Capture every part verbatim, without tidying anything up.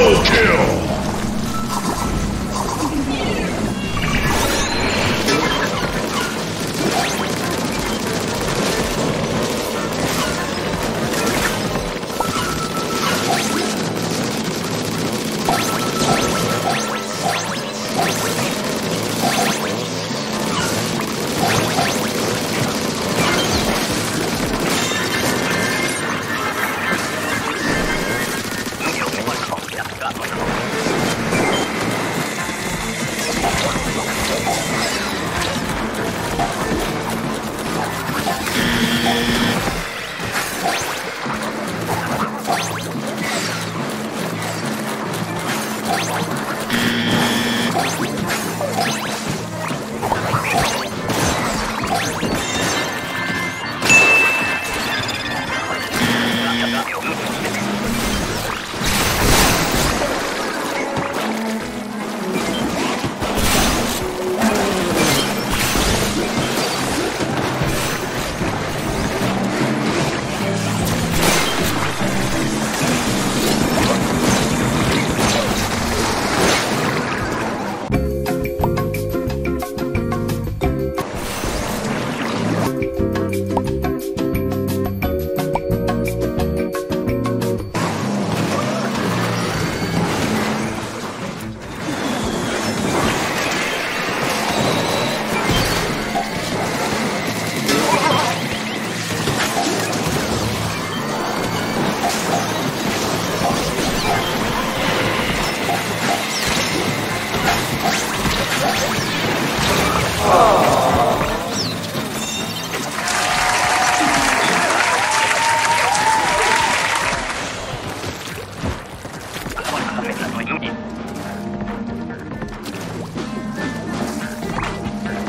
Double kill!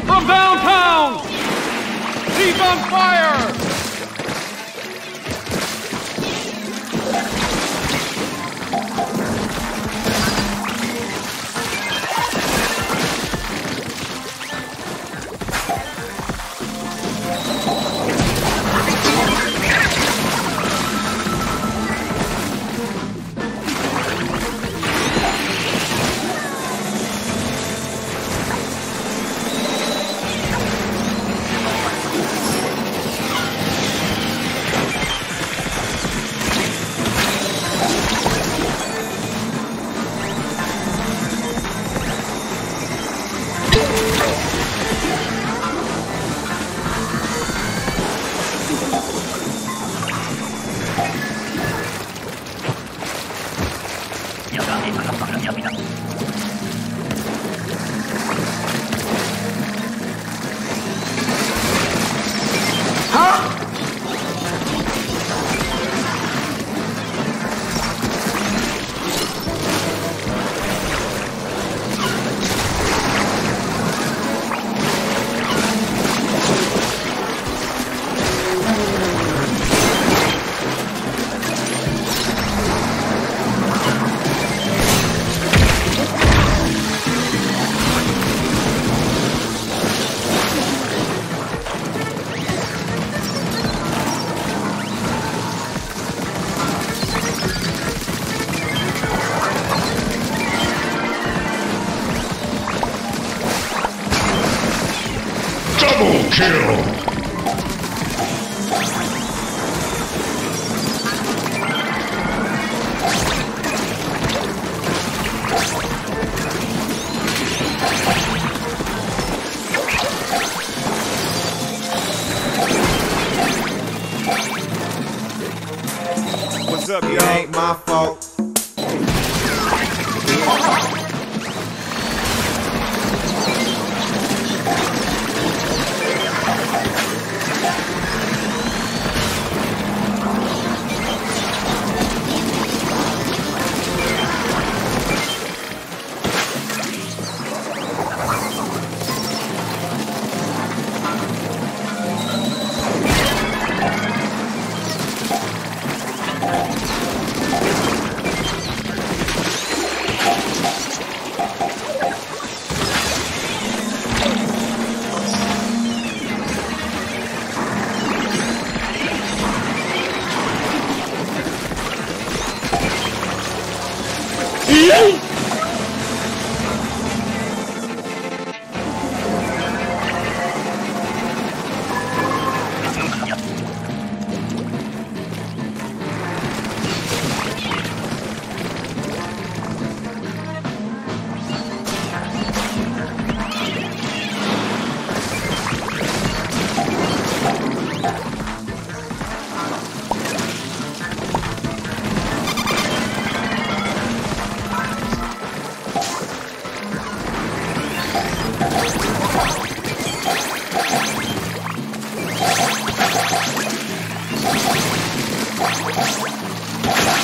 From downtown! Deep on fire! Double kill! What's up, y'all? It ain't my fault. 이? What?